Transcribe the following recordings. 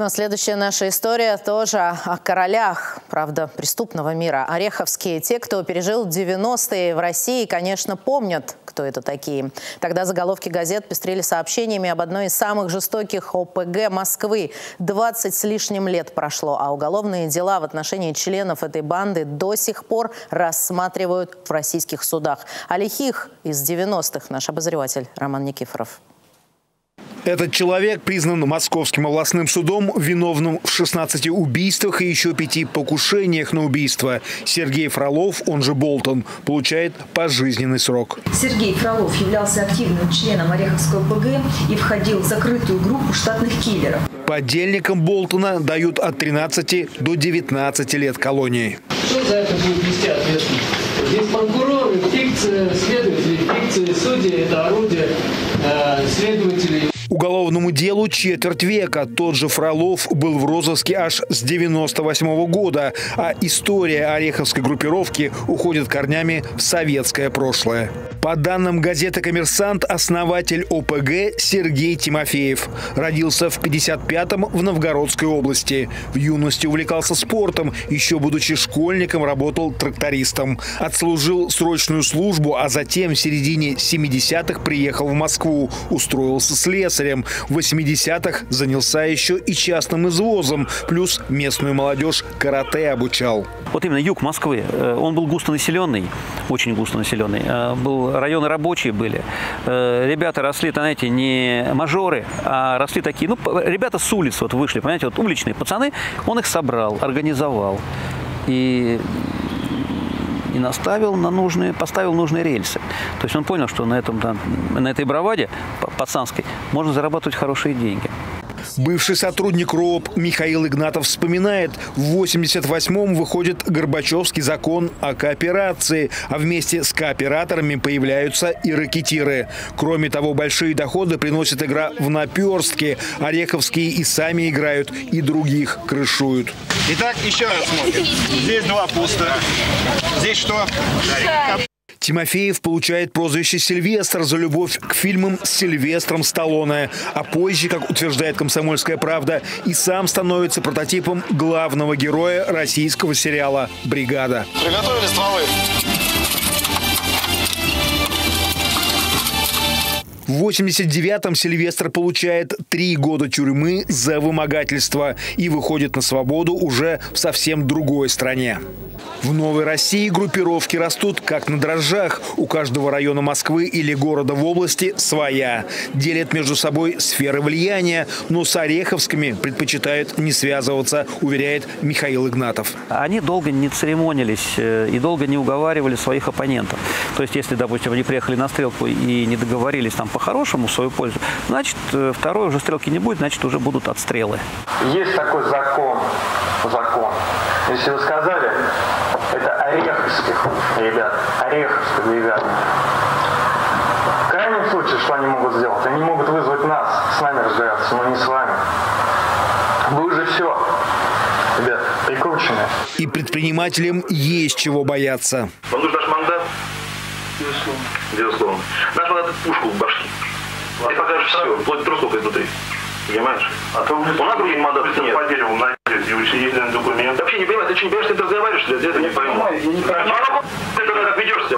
Ну, а следующая наша история тоже о королях, правда, преступного мира. Ореховские. Те, кто пережил 90-е в России, конечно, помнят, кто это такие. Тогда заголовки газет пестрили сообщениями об одной из самых жестоких ОПГ Москвы. 20 с лишним лет прошло, а уголовные дела в отношении членов этой банды до сих пор рассматривают в российских судах. О лихих из 90-х наш обозреватель Роман Никифоров. Этот человек признан Московским областным судом виновным в 16 убийствах и еще 5 покушениях на убийство. Сергей Фролов, он же Болтон, получает пожизненный срок. Сергей Фролов являлся активным членом Ореховского ОПГ и входил в закрытую группу штатных киллеров. Подельникам Болтона дают от 13 до 19 лет колонии. Кто за это будет нести ответственность? Здесь прокуроры, фикция, следователи, фикции, судьи – это орудие следователей. Уголовному делу четверть века. Тот же Фролов был в розыске аж с 1998 года. А история ореховской группировки уходит корнями в советское прошлое. По данным газеты «Коммерсант», основатель ОПГ Сергей Тимофеев. Родился в 1955-м в Новгородской области. В юности увлекался спортом. Еще будучи школьником работал трактористом. Отслужил срочную службу, а затем в середине 70-х приехал в Москву. Устроился слесарем. В 80-х занялся еще и частным извозом, плюс местную молодежь карате обучал. Вот именно юг Москвы, он был густонаселенный, очень густонаселенный. Районы рабочие были. Ребята росли, знаете, не мажоры, а росли такие, ну, ребята с улиц вот вышли, понимаете, вот уличные пацаны, он их собрал, организовал. И поставил нужные рельсы. То есть он понял, что на этой браваде пацанской можно зарабатывать хорошие деньги. Бывший сотрудник РОП Михаил Игнатов вспоминает, в 88-м выходит Горбачевский закон о кооперации, а вместе с кооператорами появляются и ракетиры. Кроме того, большие доходы приносит игра в наперстки. Ореховские и сами играют, и других крышуют. Итак, еще раз смотрим. Здесь 2 пусто. Здесь что? Тимофеев получает прозвище «Сильвестр» за любовь к фильмам с Сильвестром Сталлоне. А позже, как утверждает «Комсомольская правда», и сам становится прототипом главного героя российского сериала «Бригада». Приготовили стволы. В 1989-м Сильвестр получает 3 года тюрьмы за вымогательство и выходит на свободу уже в совсем другой стране. В Новой России группировки растут как на дрожжах. У каждого района Москвы или города в области своя. Делят между собой сферы влияния, но с ореховскими предпочитают не связываться, уверяет Михаил Игнатов. Они долго не церемонились и долго не уговаривали своих оппонентов. То есть, если, допустим, они приехали на стрелку и не договорились там по-хорошему в свою пользу, значит, второй уже стрелки не будет, значит, уже будут отстрелы. Есть такой закон. Если вы сказали, это ореховских ребят, ореховских ребят. В крайнем случае, что они могут сделать? Они могут вызвать нас, с нами разбираться, но не с вами. Вы уже все, ребят, прикручены. И предпринимателям есть чего бояться. Вам нужен наш мандат? Безусловно. Безусловно. Наш мандат – это пушку в башке. Ты покажешь все, вплоть трусов изнутри. Понимаешь? А то у нас других мандатов нет. По дереву найдет, и учредительный документ. Ты вообще не понимаешь, ты что, не понимаешь, ты разговариваешь, что ли? Я это не пойму. Ты тогда так ведешься.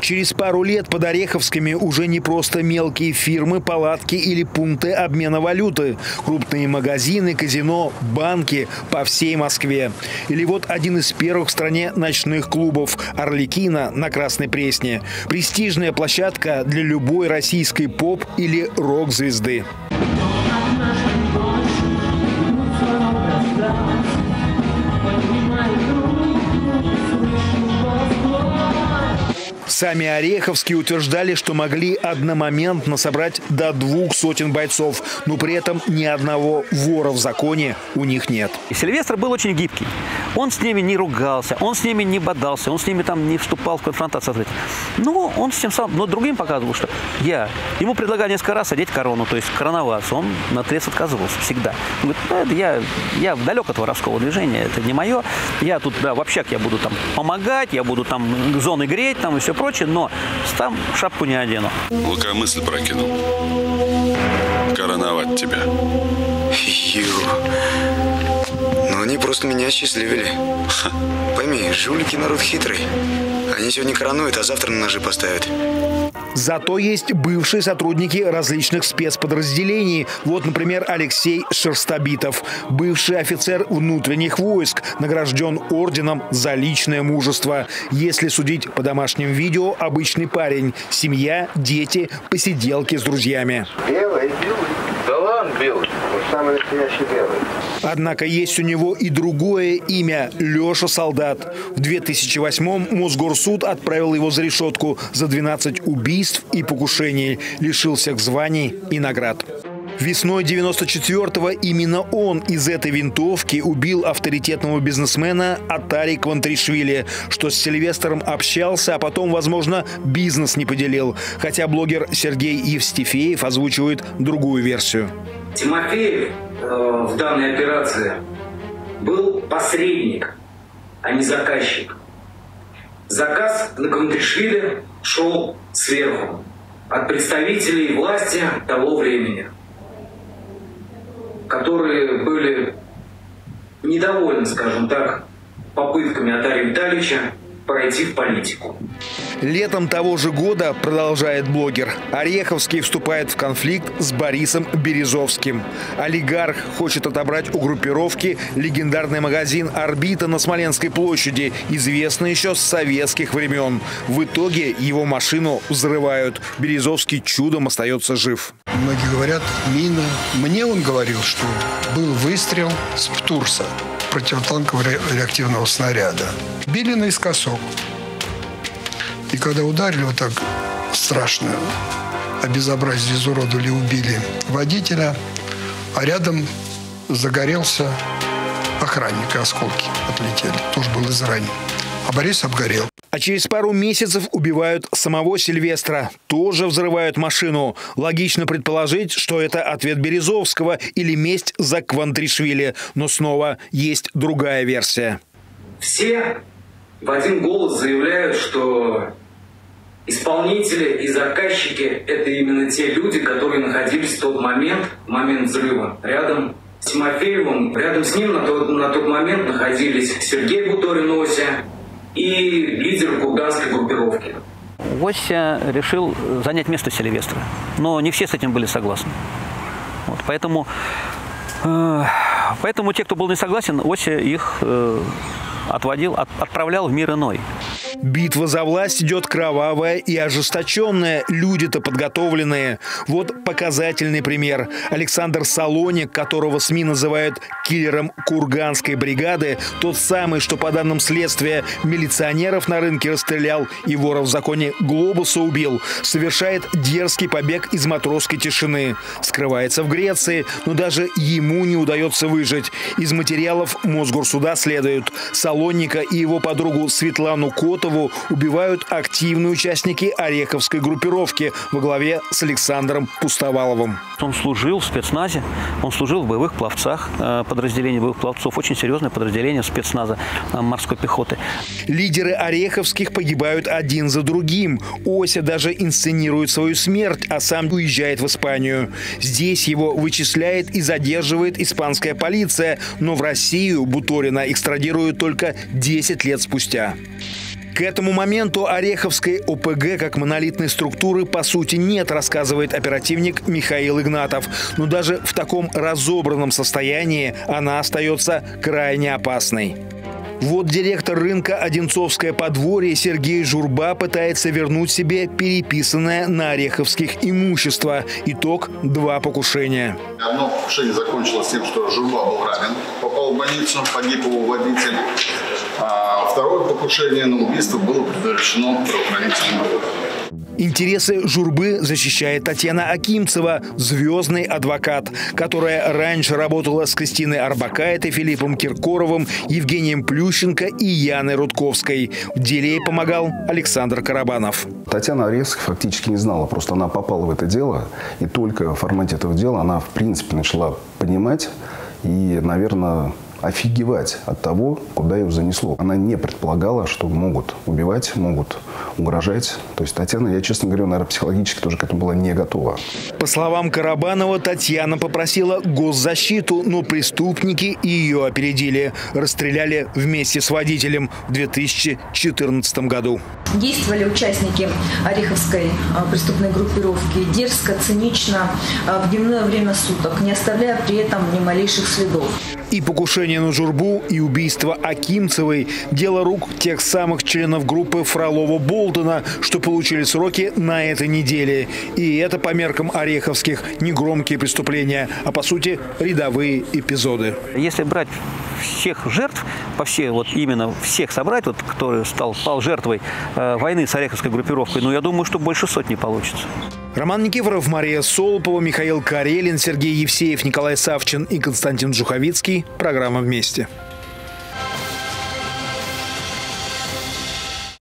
Через пару лет под Ореховскими уже не просто мелкие фирмы, палатки или пункты обмена валюты. Крупные магазины, казино, банки по всей Москве. Или вот один из первых в стране ночных клубов «Орликино» на Красной Пресне. Престижная площадка для любой российской поп- или рок-звезды. Сами ореховские утверждали, что могли одномоментно собрать до 200 бойцов, но при этом ни одного вора в законе у них нет. Сильвестр был очень гибкий. Он с ними не ругался, он с ними не бодался, он с ними там не вступал в конфронтацию. Но он с тем самым, но другим показывал, что ему предлагали несколько раз одеть корону, то есть короноваться. Он наотрез отказывался всегда. Он говорит, я далек от воровского движения, это не мое. Я тут, да, в общак я буду там помогать, я буду там зоны греть, там и все прочее, но там шапку не одену. Лукомысль прокинул. Короновать тебя. Но они просто меня осчастливили. Пойми, жулики народ хитрый. Они сегодня коронуют, а завтра на ножи поставят. Зато есть бывшие сотрудники различных спецподразделений. Вот, например, Алексей Шерстобитов, бывший офицер внутренних войск, награжден орденом за личное мужество. Если судить по домашним видео, обычный парень. Семья, дети, посиделки с друзьями. Белый. Да ладно, белый. Самый настоящий белый. Однако есть у него и другое имя – Леша Солдат. В 2008-м Мосгорсуд отправил его за решетку за 12 убийств и покушений, лишился званий и наград. Весной 1994-го именно он из этой винтовки убил авторитетного бизнесмена Отари Квантришвили, что с Сильвестром общался, а потом, возможно, бизнес не поделил. Хотя блогер Сергей Евстифеев озвучивает другую версию. Тимофеев в данной операции был посредник, а не заказчик. Заказ на Квантришвили шел сверху, от представителей власти того времени, которые были недовольны, скажем так, попытками Отария Витальевича пройти в политику. Летом того же года, продолжает блогер, Ореховский вступает в конфликт с Борисом Березовским. Олигарх хочет отобрать у группировки легендарный магазин «Орбита» на Смоленской площади, известный еще с советских времен. В итоге его машину взрывают. Березовский чудом остается жив. Многие говорят, мина. Мне он говорил, что был выстрел с ПТУРСа, противотанкового реактивного снаряда. Били наискосок. И когда ударили вот так страшно, обезобразили, изуродовали, убили водителя, а рядом загорелся охранник, и осколки отлетели. Тоже был изранен. А Борис обгорел. А через пару месяцев убивают самого Сильвестра. Тоже взрывают машину. Логично предположить, что это ответ Березовского или месть за Квантришвили. Но снова есть другая версия. Все в один голос заявляют, что исполнители и заказчики – это именно те люди, которые находились в тот момент, взрыва, рядом с Тимофеевым. Рядом с ним на тот момент находились Сергей Буторин, Ося и лидер курганской группировки. Ося решил занять место Сильвестра, но не все с этим были согласны. Вот, поэтому те, кто был не согласен, Ося их отводил, отправлял в мир иной. Битва за власть идет кровавая и ожесточенная. Люди-то подготовленные. Вот показательный пример. Александр Солоник, которого СМИ называют киллером Курганской бригады, тот самый, что по данным следствия милиционеров на рынке расстрелял и вора в законе Глобуса убил, совершает дерзкий побег из Матросской тишины. Скрывается в Греции, но даже ему не удается выжить. Из материалов Мосгорсуда следует: Солоника и его подругу Светлану Котову убивают активные участники Ореховской группировки во главе с Александром Пустоваловым. Он служил в спецназе, он служил в боевых пловцах, подразделение боевых пловцов, очень серьезное подразделение спецназа морской пехоты. Лидеры Ореховских погибают один за другим. Ося даже инсценирует свою смерть, а сам уезжает в Испанию. Здесь его вычисляет и задерживает испанская полиция, но в Россию Буторина экстрадируют только 10 лет спустя. К этому моменту Ореховской ОПГ как монолитной структуры по сути нет, рассказывает оперативник Михаил Игнатов. Но даже в таком разобранном состоянии она остается крайне опасной. Вот директор рынка «Одинцовское подворье» Сергей Журба пытается вернуть себе переписанное на ореховских имущество. Итог – 2 покушения. Одно покушение закончилось тем, что Журба был ранен, попал в больницу, погиб его водитель. А второе покушение на убийство было предотвращено правоохранительными органами. Интересы Журбы защищает Татьяна Акимцева, звездный адвокат, которая раньше работала с Кристиной Арбакаитой, Филиппом Киркоровым, Евгением Плющенко и Яной Рудковской. В деле ей помогал Александр Карабанов. Татьяна Реск фактически не знала, просто она попала в это дело. И только в формате этого дела она, в принципе, начала понимать и, наверное, офигевать от того, куда ее занесло. Она не предполагала, что могут убивать, могут угрожать. То есть Татьяна, я, честно говоря, наверное, психологически тоже к этому была не готова. По словам Карабанова, Татьяна попросила госзащиту, но преступники ее опередили. Расстреляли вместе с водителем в 2014 году. Действовали участники Ореховской преступной группировки дерзко, цинично, в дневное время суток, не оставляя при этом ни малейших следов. И покушение на Журбу, и убийство Акимцевой – дело рук тех самых членов группы Фролова-Болтона, что получили сроки на этой неделе. И это по меркам ореховских не громкие преступления, а по сути рядовые эпизоды. Если брать всех жертв, всех собрать, кто стал жертвой войны с ореховской группировкой, я думаю, что больше сотни получится. Роман Никифоров, Мария Солопова, Михаил Карелин, Сергей Евстифеев, Николай Савчин и Константин Жуховицкий. Программа «Вместе».